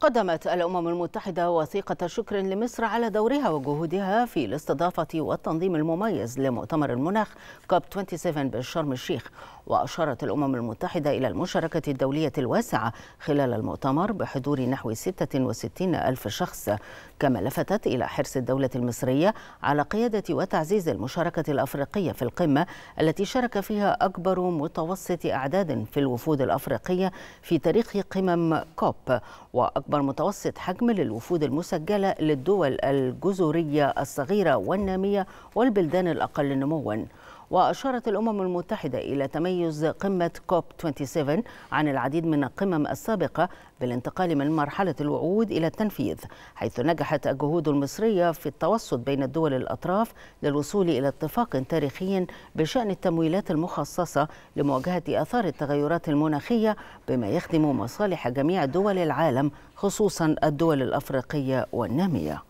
قدمت الأمم المتحدة وثيقة شكر لمصر على دورها وجهودها في الاستضافة والتنظيم المميز لمؤتمر المناخ كوب 27 بشرم الشيخ. وأشارت الأمم المتحدة إلى المشاركة الدولية الواسعة خلال المؤتمر بحضور نحو 66 ألف شخص، كما لفتت إلى حرص الدولة المصرية على قيادة وتعزيز المشاركة الأفريقية في القمة التي شارك فيها أكبر متوسط أعداد في الوفود الأفريقية في تاريخ قمم كوب، وأكبر متوسط حجم للوفود المسجلة للدول الجزرية الصغيرة والنامية والبلدان الأقل نمواً. وأشارت الأمم المتحدة إلى تميز قمة كوب 27 عن العديد من القمم السابقة بالانتقال من مرحلة الوعود إلى التنفيذ، حيث نجحت الجهود المصرية في التوسط بين الدول الأطراف للوصول إلى اتفاق تاريخي بشأن التمويلات المخصصة لمواجهة آثار التغيرات المناخية، بما يخدم مصالح جميع دول العالم خصوصا الدول الأفريقية والنامية.